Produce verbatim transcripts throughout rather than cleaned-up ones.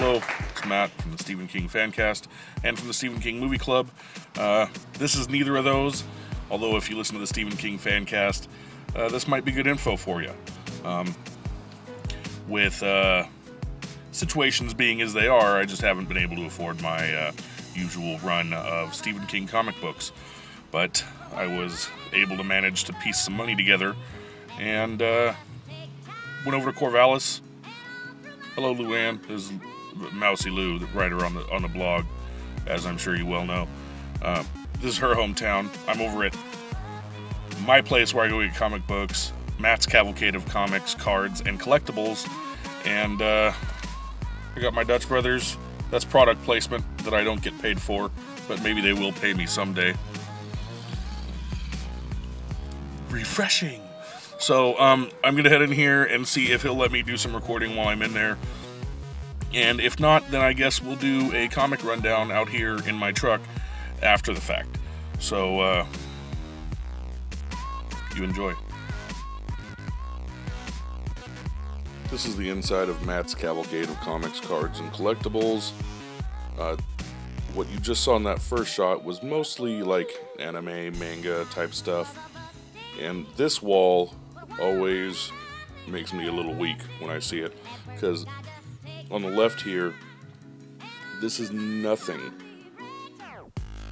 Hello, it's Matt from the Stephen King Fancast and from the Stephen King Movie Club. Uh, this is neither of those, although if you listen to the Stephen King Fancast, uh, this might be good info for you. Um, with uh, situations being as they are, I just haven't been able to afford my uh, usual run of Stephen King comic books. But I was able to manage to piece some money together and uh, went over to Corvallis. Hello, Luann. This is Mousy Lou, the writer on the on the blog, as I'm sure you well know. Uh, this is her hometown. I'm over at my place where I go get comic books, Matt's Cavalcade of Comics, Cards, and Collectibles. And uh, I got my Dutch Brothers. That's product placement that I don't get paid for, but maybe they will pay me someday. Refreshing. So um, I'm going to head in here and see if he'll let me do some recording while I'm in there. And if not, then I guess we'll do a comic rundown out here in my truck after the fact. So uh, you enjoy. This is the inside of Matt's Cavalcade of Comics, Cards, and Collectibles. Uh, what you just saw in that first shot was mostly like anime, manga type stuff. And this wall always makes me a little weak when I see it, because on the left here, this is nothing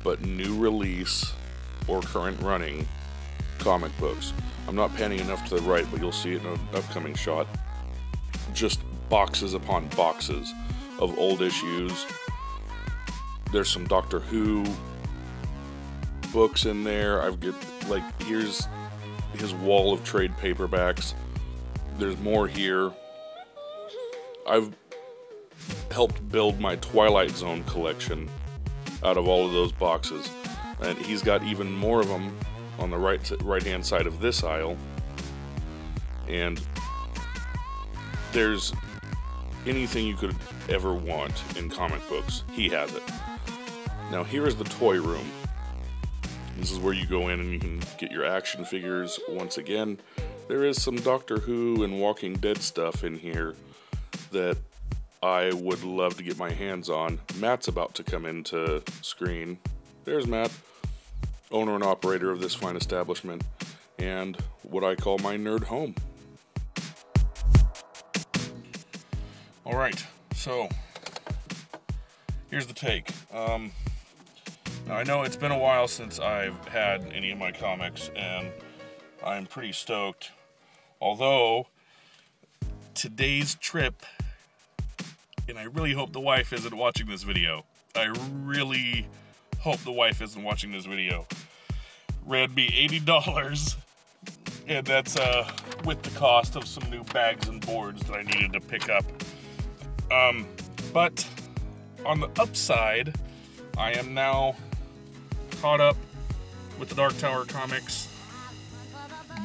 but new release or current running comic books. I'm not panning enough to the right, but you'll see it in an upcoming shot. Just boxes upon boxes of old issues. There's some Doctor Who books in there. I've got, like, here's his wall of trade paperbacks. There's more here. I've helped build my Twilight Zone collection out of all of those boxes, and he's got even more of them on the right right hand side of this aisle. And there's anything you could ever want in comic books, he has it. Now here is the toy room. This is where you go in and you can get your action figures. Once again, there is some Doctor Who and Walking Dead stuff in here that I would love to get my hands on. Matt's about to come into screen. There's Matt, owner and operator of this fine establishment, and what I call my nerd home. All right, so here's the take. Um, Now, I know it's been a while since I've had any of my comics, and I'm pretty stoked. Although, today's trip, and I really hope the wife isn't watching this video. I really hope the wife isn't watching this video. Ran me eighty dollars, and that's uh, with the cost of some new bags and boards that I needed to pick up. Um, but, on the upside, I am now caught up with the Dark Tower comics.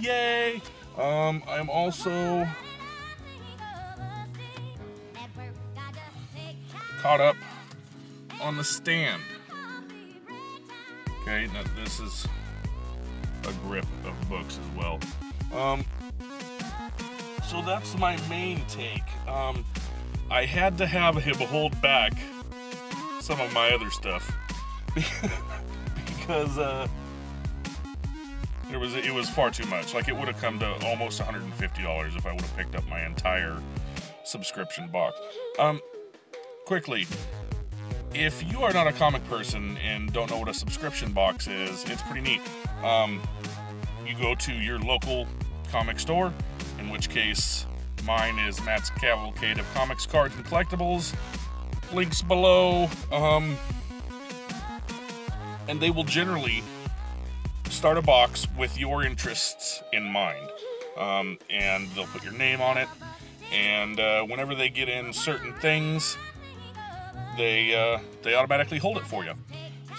Yay! Um, I'm also caught up on The Stand. Okay, now this is a grip of books as well. Um, so that's my main take. Um, I had to have him hold back some of my other stuff because uh, it was it was far too much. Like, it would have come to almost one hundred fifty dollars if I would have picked up my entire subscription box. Um, quickly, if you are not a comic person and don't know what a subscription box is, it's pretty neat. Um, you go to your local comic store, in which case mine is Matt's Cavalcade of Comics, Cards, and Collectibles. Links below, um, and they will generally start a box with your interests in mind, um, and they'll put your name on it, and uh, whenever they get in certain things, they uh, they automatically hold it for you.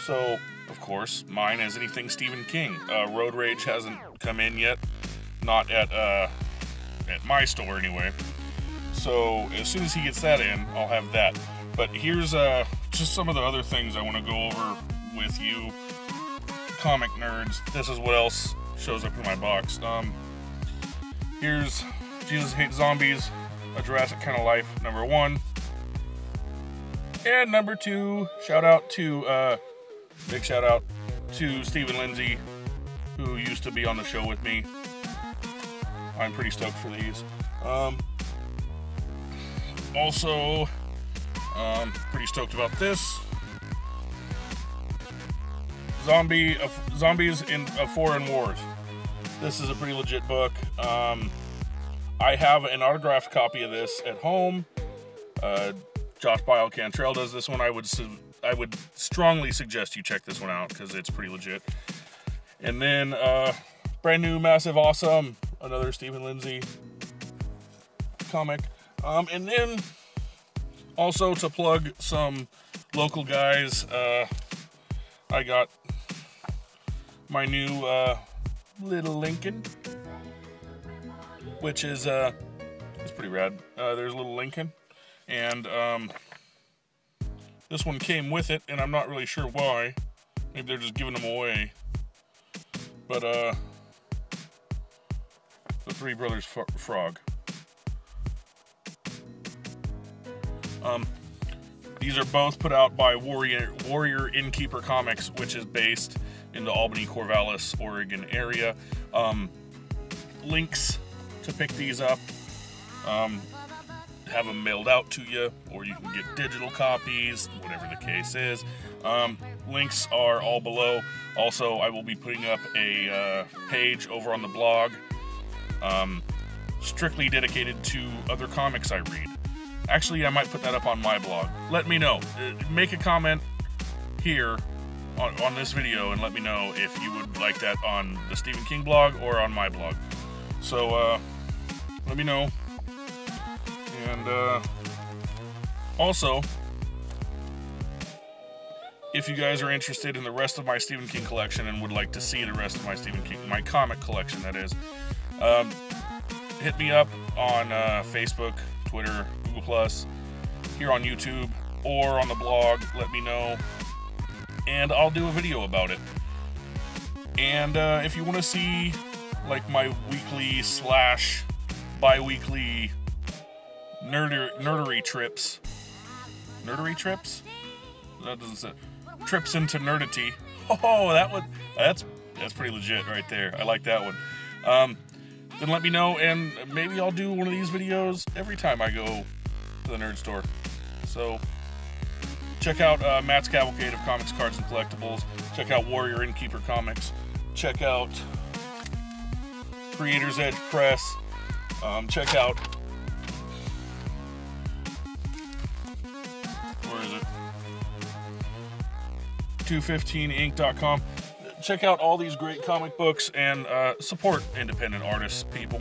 So, of course, mine is anything Stephen King. Uh, Road Rage hasn't come in yet, not at, uh, at my store anyway, so as soon as he gets that in, I'll have that. But here's uh, just some of the other things I want to go over with you, comic nerds. This is what else shows up in my box. Um, here's Jesus Hates Zombies, A Jurassic Kind of Life, number one. And number two, shout out to, uh, big shout out to Stephen Lindsay, who used to be on the show with me. I'm pretty stoked for these. Um, also, um, pretty stoked about this. Zombie, uh, Zombies in uh, Foreign Wars. This is a pretty legit book. Um, I have an autographed copy of this at home. Uh, Josh Bio Cantrell does this one. I would I would strongly suggest you check this one out because it's pretty legit. And then uh, brand new, massive, awesome, another Stephen Lindsay comic. Um, and then also to plug some local guys, uh, I got my new uh, Little Lincoln, which is uh, it's pretty rad. Uh, there's Little Lincoln. And um, this one came with it, and I'm not really sure why. Maybe they're just giving them away. But uh, the Three Brothers Frog. Um, these are both put out by Warrior Warrior Innkeeper Comics, which is based in the Albany, Corvallis, Oregon area. Um, links to pick these up. Um, have them mailed out to you, or you can get digital copies, whatever the case is. Um, links are all below. Also, I will be putting up a uh, page over on the blog um, strictly dedicated to other comics I read. Actually, I might put that up on my blog. Let me know. Make a comment here on, on this video and let me know if you would like that on the Stephen King blog or on my blog. So, uh, let me know. And uh, also, if you guys are interested in the rest of my Stephen King collection and would like to see the rest of my Stephen King, my comic collection that is, um, hit me up on uh, Facebook, Twitter, Google plus, here on YouTube, or on the blog. Let me know, and I'll do a video about it. And uh, if you want to see like my weekly slash bi-weekly Nerder, nerdery trips. Nerdery trips? That doesn't say. Trips into nerdity. Oh, that one. That's that's pretty legit right there. I like that one. Um, then let me know, and maybe I'll do one of these videos every time I go to the nerd store. So check out uh, Matt's Cavalcade of Comics, Cards, and Collectibles. Check out Warrior Innkeeper Comics. Check out Creator's Edge Press. Um, check out. two fifteen ink dot com. Check out all these great comic books and uh, support independent artists, people.